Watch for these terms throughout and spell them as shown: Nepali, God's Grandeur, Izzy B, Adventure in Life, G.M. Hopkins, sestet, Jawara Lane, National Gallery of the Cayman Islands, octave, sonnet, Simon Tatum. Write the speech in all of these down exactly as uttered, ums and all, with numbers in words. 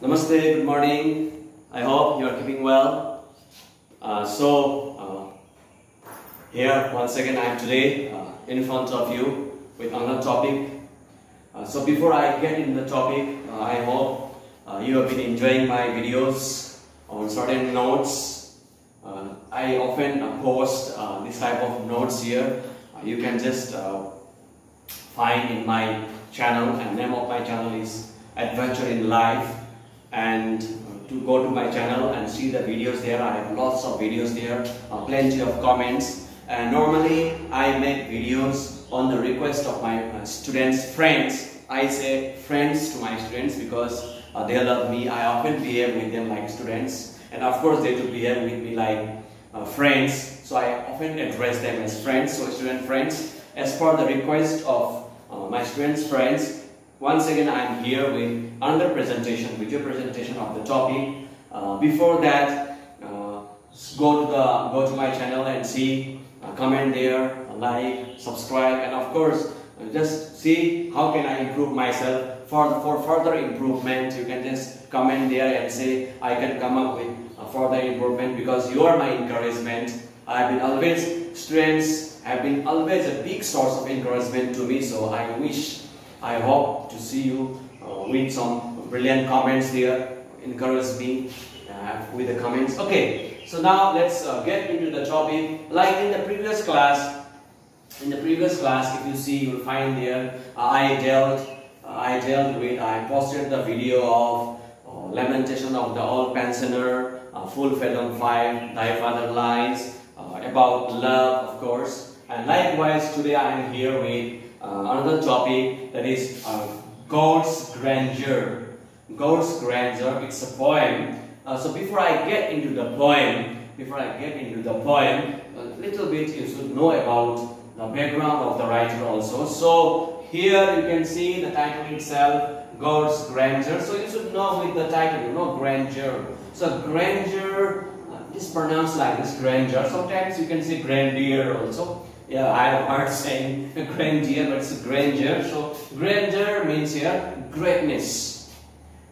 Namaste, good morning. I hope you are keeping well. Uh, so, uh, here once again I am today uh, in front of you with another topic. Uh, so before I get into the topic, uh, I hope uh, you have been enjoying my videos on certain notes. Uh, I often uh, post uh, this type of notes here. Uh, you can just uh, find in my channel, and the name of my channel is Adventure in Life. And to go to my channel and see the videos there. I have lots of videos there, uh, plenty of comments, and normally I make videos on the request of my uh, students, friends. I say friends to my students because uh, they love me. I often behave with them like students, and of course they do behave with me like uh, friends, so I often address them as friends, so student friends. As per the request of uh, my students' friends, once again I am here with another presentation, video presentation of the topic. Uh, before that, uh, go to the go to my channel and see, uh, comment there, like, subscribe, and of course, uh, just see how can I improve myself. For for further improvement, you can just comment there and say I can come up with uh, further improvement, because you are my encouragement. I have been always students have been always a big source of encouragement to me. So I wish, I hope to see you. Uh, with some brilliant comments there, encourage me uh, with the comments. Okay, so now let's uh, get into the topic. Like in the previous class, in the previous class, if you see, you'll find there uh, I dealt, uh, I dealt with, I posted the video of uh, lamentation of the old pensioner, uh, full fed on five, thy father lies, uh, about love, of course. And likewise, today I am here with uh, another topic, that is. Uh, God's Grandeur. God's Grandeur, it's a poem. Uh, so before I get into the poem, before I get into the poem, a little bit you should know about the background of the writer also. So here you can see the title itself, God's Grandeur. So you should know with the title, you know, grandeur. So grandeur, uh, it's pronounced like this, grandeur. Sometimes you can say grandeur also. Yeah, I have heard saying grandeur, but it's grandeur. So grandeur means here greatness.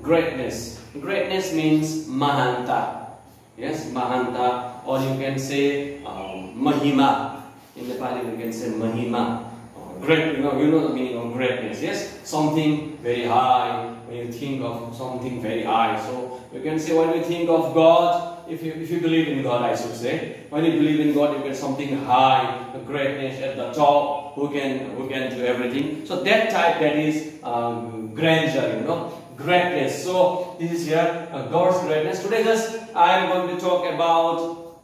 Greatness. Greatness means mahanta. Yes, mahanta, or you can say um, mahima. In Nepali, you can say mahima. Or great, you know, you know the meaning of greatness. Yes, something very high. When you think of something very high, so you can say when you think of God. If you, if you believe in God, I should say, when you believe in God, you get something high, greatness at the top, who can who can do everything. So that type, that is um, grandeur, you know, greatness. So this is here uh, God's greatness. Today, just I am going to talk about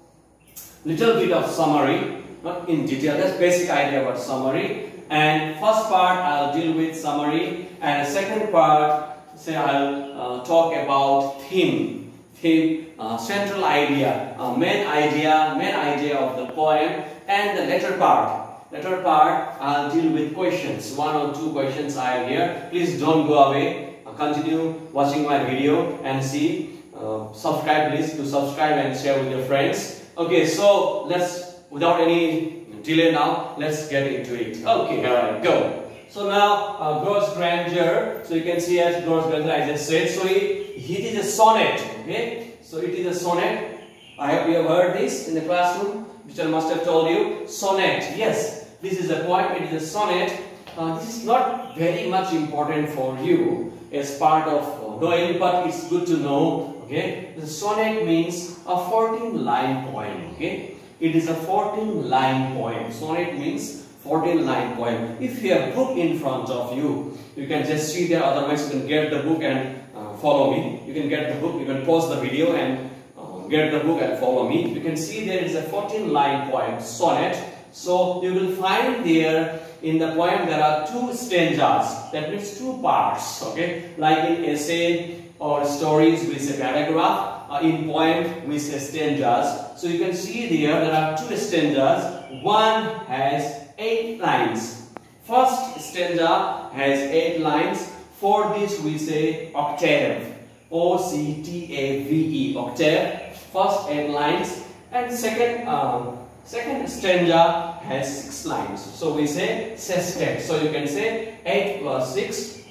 little bit of summary, not in detail, just basic idea about summary. And first part I'll deal with summary, and second part, say I'll uh, talk about theme. Theme, uh, central idea, uh, main idea, main idea of the poem, and the latter part. Latter part, I'll deal with questions. One or two questions I have here. Please don't go away. Uh, continue watching my video and see. Uh, subscribe, please, to subscribe and share with your friends. Okay, so let's, without any delay now, let's get into it. Okay, here I go. So now, uh, God's Grandeur, so you can see as God's Grandeur, I just said, so it, it is a sonnet, okay? So it is a sonnet. I hope you have heard this in the classroom, which I must have told you. Sonnet, yes, this is a poem, it is a sonnet. Uh, this is not very much important for you as part of knowing, but it's good to know, okay? The sonnet means a fourteen line poem, okay? It is a fourteen line poem. Sonnet means fourteen line poem. If you have a book in front of you, you can just see there, otherwise you can get the book and uh, follow me. You can get the book, you can pause the video and uh, get the book and follow me. You can see there is a fourteen line poem, sonnet. So you will find there in the poem there are two stanzas, that means two parts, okay? Like in essay or stories we say paragraph. Uh, in poem we say stanzas. So you can see there, there are two stanzas. One has eight lines. First stanza has eight lines. For this we say octave. O C T A V E. Octave. First eight lines. And second, um, second stanza has six lines. So we say sestet. So you can say eight plus six,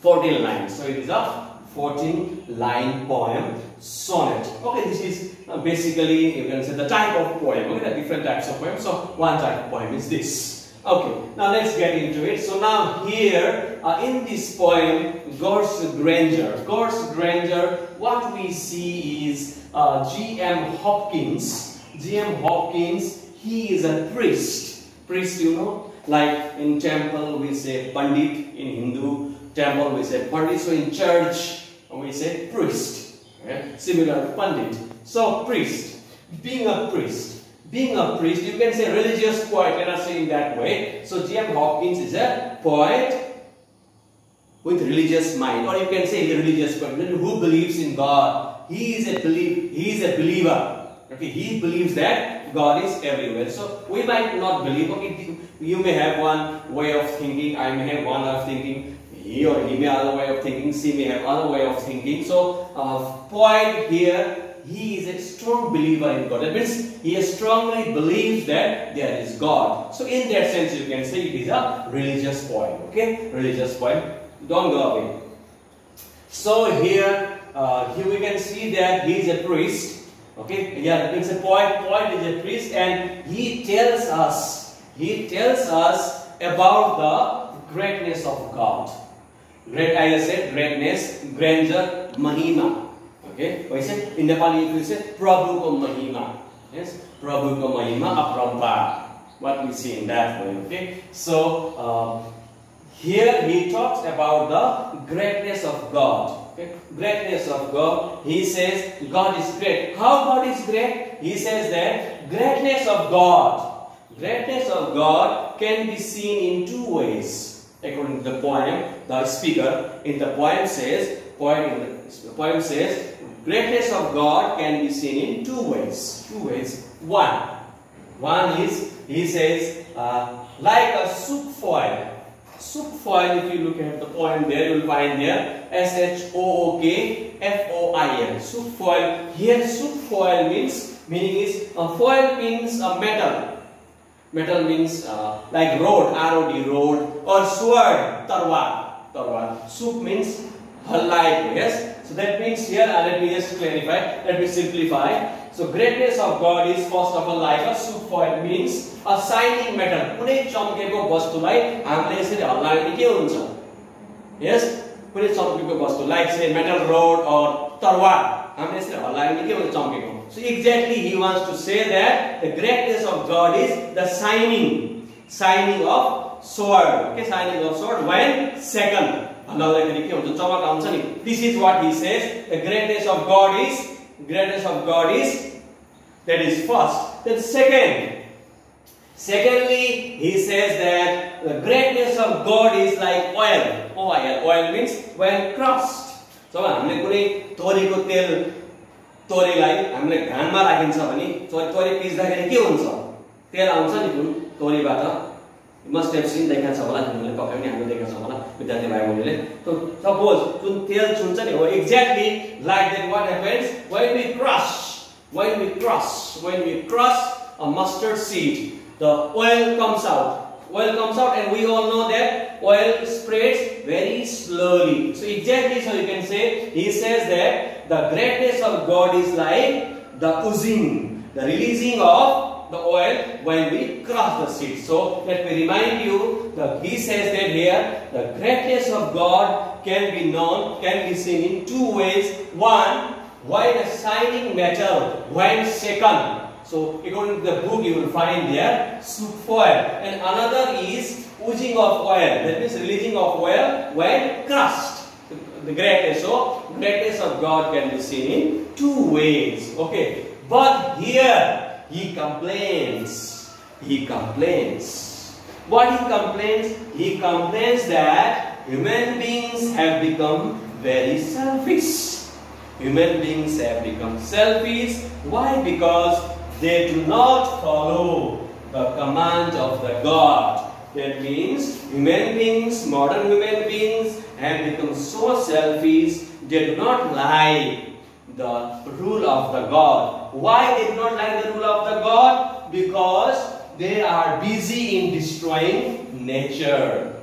fourteen lines. So it is a fourteen line poem, sonnet. Okay, this is basically, you can say, the type of poem. Okay, there are different types of poems. So one type of poem is this. Okay, now let's get into it. So now here, uh, in this poem, God's Grandeur. God's Grandeur, what we see is uh, G M Hopkins. G M Hopkins, he is a priest. Priest, you know, like in temple we say Pandit, in Hindu temple we say Pandit, so in church we say priest, okay? Similar to Pandit. So priest, being a priest, being a priest, you can say religious poet, let us say in that way. So G M Hopkins is a poet with religious mind, or you can say a religious poet who believes in God. He is a believe, he is a believer. Okay, he believes that God is everywhere. So we might not believe. Okay, you may have one way of thinking, I may have one way of thinking, he or he may have another way of thinking, she may have another way of thinking. So uh, poet here, he is a strong believer in God. That means he strongly believes that there is God. So in that sense, you can say it is a religious poem. Okay, religious poem. Don't go away. So here, uh, here we can see that he is a priest. Okay, yeah, that means a poet, poet is a priest, and he tells us, he tells us about the greatness of God. Great, as I said, greatness, grandeur, mahima. Okay, we say, in Nepali we say, Prabhu ko mahima. Yes, Prabhu ko mahima, aprambha. What we see in that way, okay. So, uh, here he talks about the greatness of God. Okay. Greatness of God. He says God is great. How God is great? He says that greatness of God, greatness of God can be seen in two ways. According to the poem, the speaker in the poem says, poem in the poem says, greatness of God can be seen in two ways. Two ways. One, one is he says uh, like a shook foil. Shook foil, if you look at the poem there, you will find there S H O O K F O I L. Shook foil. Here shook foil means, meaning is, uh, foil means a uh, metal. Metal means uh, like road, R O D, road, or sword, tarwar, tarwar. Shook means halai, yes. So that means here, uh, let me just clarify, let me simplify. So greatness of God is first of all like a shook foil, means a shining metal. Kunai chamkeko vastu lai hamle esari hallaune ke huncha. Yes, kunai chamkeko vastu like say metal rod or tarwar, hamle esari hallaune ke huncha chamkeko. So exactly he wants to say that the greatness of God is the shining, shining of sword. Okay, shining of sword. When second hallaune ke huncha chamak auncha ni. This is what he says. The greatness of God is. Greatness of God is, that is first. Then second, secondly, he says that the greatness of God is like oil. Oil, oil means when crossed. So, we have to tell Tori like, I am like grandma like in Savani, so Tori is like a kilonsa. Tell answer to Tori Bata. You must have seen the Kansavala, and the Kansavala with that divine. So, suppose to tell Chunchani exactly like that, what happens when we crush, when we crush, when we crush a mustard seed, the oil comes out, oil comes out, and we all know that oil spreads very slowly. So, exactly, so you can say, he says that the greatness of God is like the oozing, the releasing of the oil when we crush the seed. So let me remind you that he says that here the greatness of God can be known, can be seen in two ways. One, while a shining metal, when shaken. So according to the book you will find there shook foil, and another is oozing of oil, that means releasing of oil when crushed. The greatness, so greatness of God can be seen in two ways. Okay, but here he complains, he complains. What he complains? He complains that human beings have become very selfish. Human beings have become selfish. Why? Because they do not follow the command of the God. That means human beings, modern human beings have become so selfish, they do not like the rule of the God. Why they do not like the rule of the God? Because they are busy in destroying nature.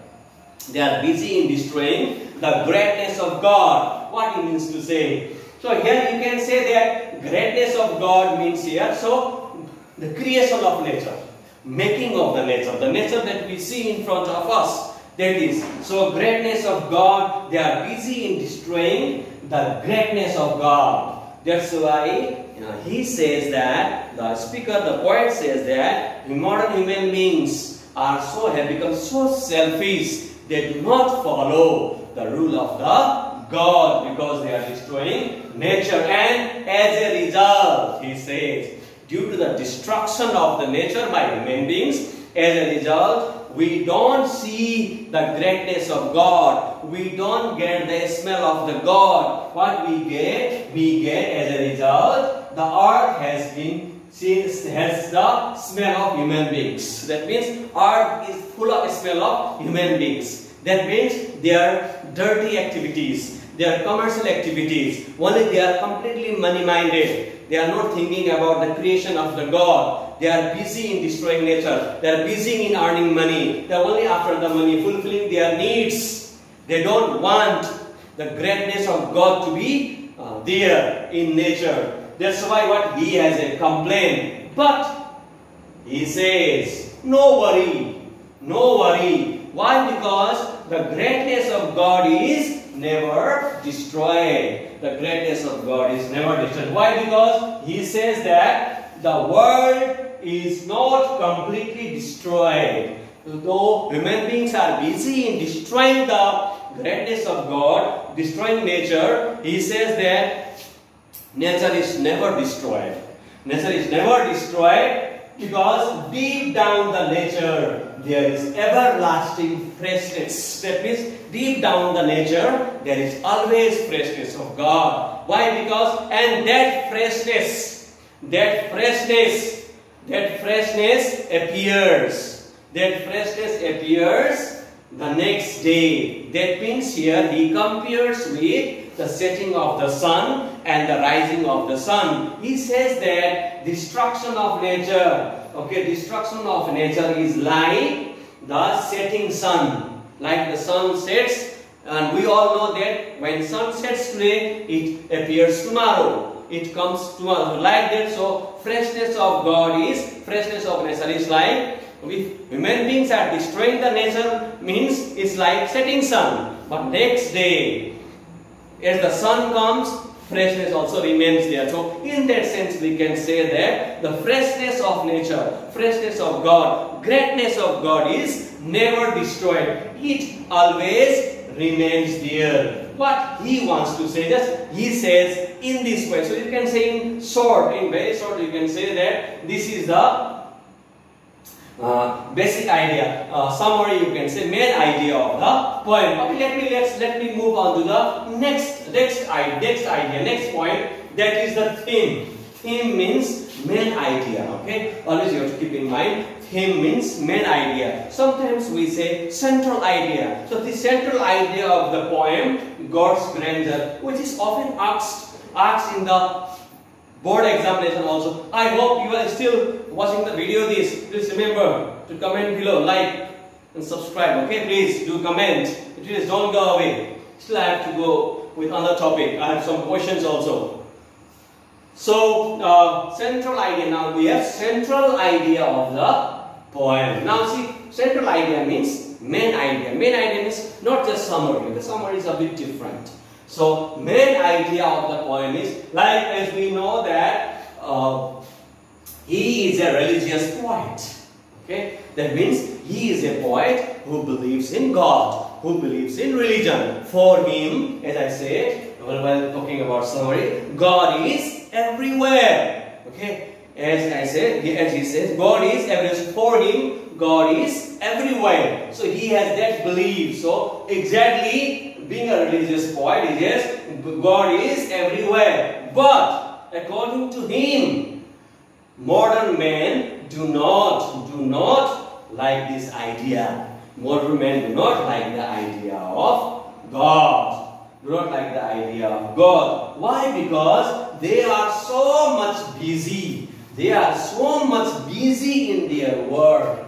They are busy in destroying the greatness of God. what he means to say. So here you can say that greatness of God means here, so the creation of nature, making of the nature, the nature that we see in front of us, that is, so greatness of God, they are busy in destroying the greatness of God. That's why, you know, he says that, the speaker, the poet says that, modern human beings are so, have become so selfish, they do not follow the rule of the God because they are destroying nature. And as a result, he says, due to the destruction of the nature by human beings, as a result, we don't see the greatness of God. We don't get the smell of the God. What we get, we get as a result, the earth has been, since has the smell of human beings. That means earth is full of smell of human beings. That means their dirty activities, their commercial activities, only they are completely money-minded. They are not thinking about the creation of the God. They are busy in destroying nature. They are busy in earning money. They are only after the money, fulfilling their needs. They don't want the greatness of God to be uh, there in nature. That's why what he has a complaint. But he says, no worry, no worry. Why? Because the greatness of God is never destroyed. The greatness of God is never destroyed. Why? Because he says that the world is not completely destroyed. Though human beings are busy in destroying the greatness of God, destroying nature, he says that nature is never destroyed. Nature is never destroyed because deep down the nature there is everlasting freshness. That means deep down the nature there is always freshness of God. Why? Because and that freshness, that freshness, that freshness appears. That freshness appears the next day. That means here he compares with the setting of the sun and the rising of the sun. He says that destruction of nature, okay, destruction of nature is like the setting sun, like the sun sets, and we all know that when sun sets today, it appears tomorrow, it comes tomorrow, like that. So freshness of God is, freshness of nature is like, if human beings are destroying the nature, means it's like setting sun, but next day, as the sun comes, freshness also remains there. So, in that sense, we can say that the freshness of nature, freshness of God, greatness of God is never destroyed. It always remains there. What he wants to say, just he says in this way. So, you can say in short, in very short, you can say that this is the uh, basic idea, uh, summary, you can say, main idea of the point. Okay, let me let's let me move on to the next next idea, next idea, next point. That is the theme. Theme means main idea. Okay, always you have to keep in mind. Theme means main idea. Sometimes we say central idea. So the central idea of the poem, God's Grandeur, which is often asked asked in the board examination also. I hope you are still watching the video. This please remember to comment below, like and subscribe. Okay, please do comment. Please don't go away. Still I have to go with another topic. I have some questions also. So uh, central idea. Now we have central idea of the poem. Now see, central idea means main idea. Main idea means not just summary. The summary is a bit different. So main idea of the poem is, like as we know that uh, he is a religious poet. Okay? That means he is a poet who believes in God, who believes in religion. For him, as I said, while talking about summary, God is everywhere. Okay? As I said, as he says, God is everywhere. For him, God is everywhere. So he has that belief. So exactly, being a religious poet, he says, God is everywhere. But according to him, modern man do not, do not like this idea. Modern men do not like the idea of God. Do not like the idea of God. Why? Because they are so much busy. They are so much busy in their work.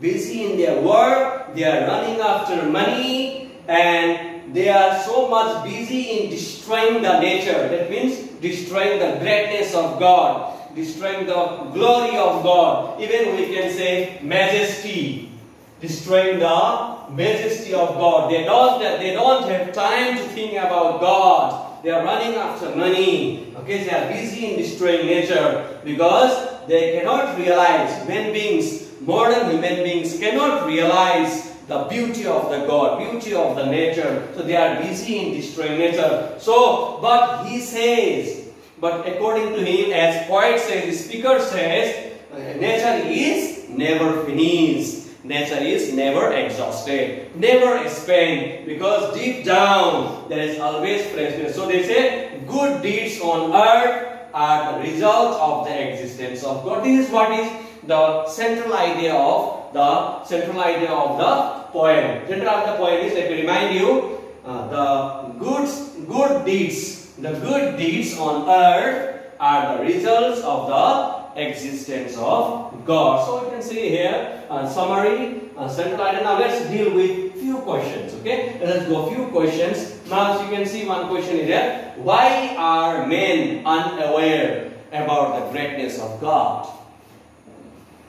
Busy in their work. They are running after money. and they are so much busy in destroying the nature. That means destroying the greatness of God, destroying the glory of God. Even we can say majesty, destroying the majesty of God. They don't, they don't have time to think about God. They are running after money. Okay, they are busy in destroying nature because they cannot realize, human beings, modern human beings cannot realize the beauty of the God, beauty of the nature. So they are busy in destroying nature. So, but he says, but according to him, as poet says, the speaker says, nature is never finished. Nature is never exhausted, never spent, because deep down there is always freshness. So they say, good deeds on earth are the result of the existence of God. This is what is the central idea of the central idea of the poem. Central idea of the poem is, let me remind you, uh, the good good deeds, the good deeds on earth are the results of the existence of God. So you can see here a summary, a central idea. Now let's deal with few questions. Okay, let's go few questions. Now as you can see, one question is here: why are men unaware about the greatness of God?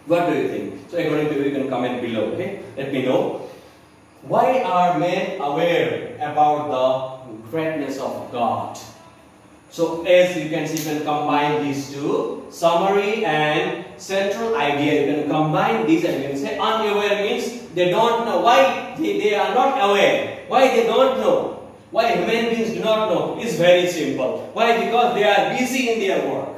What do you think? So according to you, you can comment below. Okay, let me know. Why are men aware about the greatness of God? So as you can see, you can combine these two, summary and central idea. You can combine these and you can say unaware means they don't know. Why they, they are not aware? Why they don't know? Why human beings do not know? It's very simple. Why? Because they are busy in their work.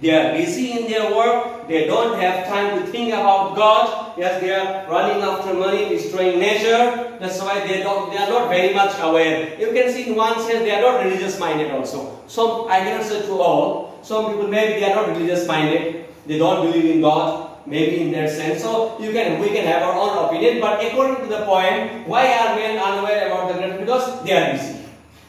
They are busy in their work. They don't have time to think about God. Yes, they are running after money, destroying nature. That's why they don't. They are not very much aware. You can see in one sense they are not religious minded also. Some, I cannot say to all, some people maybe they are not religious minded, they don't believe in God, maybe in that sense. So you can, we can have our own opinion, but according to the poem, why are men unaware about the greatness? Because they are busy.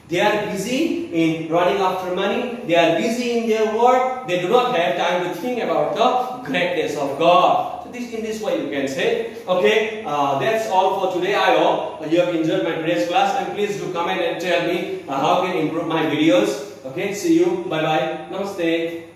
They are busy in running after money, they are busy in their work, they do not have time to think about the greatness of God. So this, in this way you can say. Okay, uh, that's all for today. I hope you have enjoyed my today's class, and please do comment and tell me uh, how I can improve my videos. Okay, see you. Bye-bye. Namaste.